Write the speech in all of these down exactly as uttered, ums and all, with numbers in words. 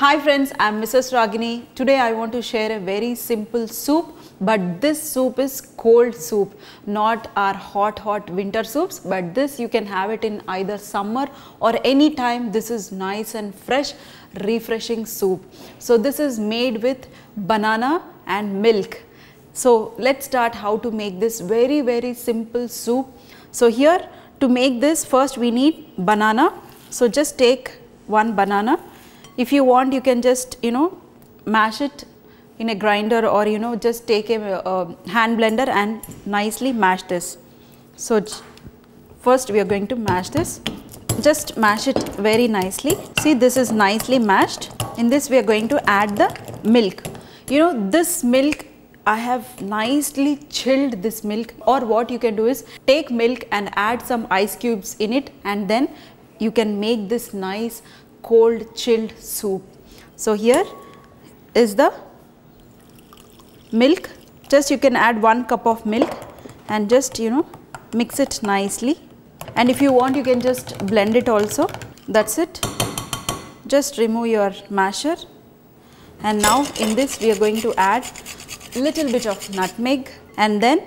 Hi friends, I am Missus Ragini. Today I want to share a very simple soup, but this soup is cold soup, not our hot hot winter soups, but this you can have it in either summer or any time. This is nice and fresh, refreshing soup. So this is made with banana and milk. So let's start how to make this very very simple soup. So here to make this, first we need banana. So just take one banana. If you want, you can just, you know, mash it in a grinder, or you know, just take a, a hand blender and nicely mash this. So first we are going to mash this. Just mash it very nicely. See, this is nicely mashed. In this we are going to add the milk. You know, this milk, I have nicely chilled this milk, or what you can do is take milk and add some ice cubes in it, and then you can make this nice cold chilled soup. So here is the milk. Just you can add one cup of milk and just, you know, mix it nicely. And if you want, you can just blend it also. That's it. Just remove your masher. And now in this we are going to add little bit of nutmeg, and then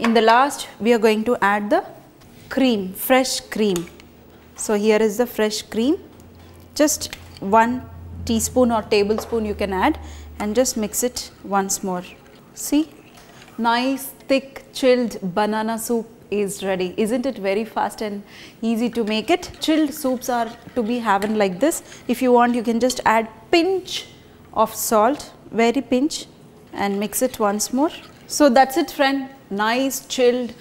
in the last we are going to add the cream, fresh cream. So here is the fresh cream, just one teaspoon or tablespoon you can add, and just mix it once more. See, nice thick chilled banana soup is ready. Isn't it very fast and easy to make it? Chilled soups are to be having like this. If you want, you can just add pinch of salt, very pinch, and mix it once more. So that's it friend, nice chilled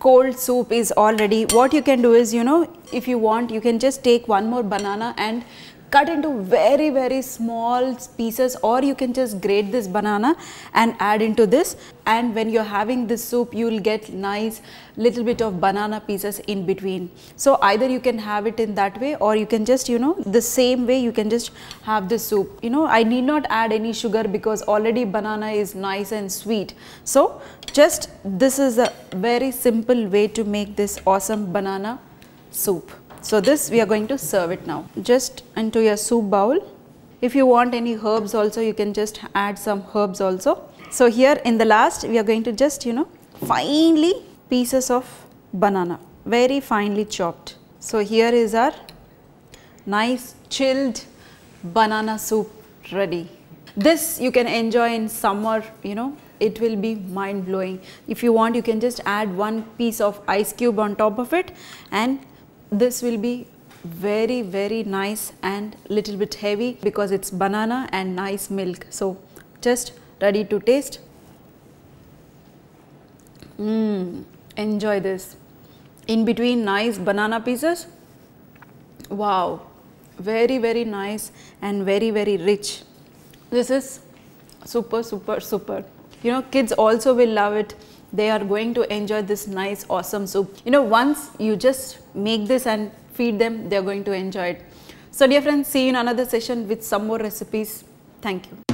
cold soup is all ready. What you can do is, you know, if you want, you can just take one more banana and cut into very very small pieces, or you can just grate this banana and add into this, and when you're having this soup you will get nice little bit of banana pieces in between. So either you can have it in that way, or you can just, you know, the same way you can just have this soup. You know, I need not add any sugar because already banana is nice and sweet. So just this is a very simple way to make this awesome banana soup. So this we are going to serve it now. Just into your soup bowl. If you want any herbs also, you can just add some herbs also. So here in the last we are going to just, you know, finely pieces of banana, very finely chopped. So here is our nice chilled banana soup ready. This you can enjoy in summer, you know, it will be mind blowing. If you want, you can just add one piece of ice cube on top of it, and this will be very very nice and little bit heavy because it's banana and nice milk. So just ready to taste. Mmm, enjoy this. In between nice banana pieces. Wow, very very nice and very very rich. This is super super super. You know, kids also will love it. They are going to enjoy this nice awesome soup. You know, once you just make this and feed them, they are going to enjoy it. So dear friends, see you in another session with some more recipes. Thank you.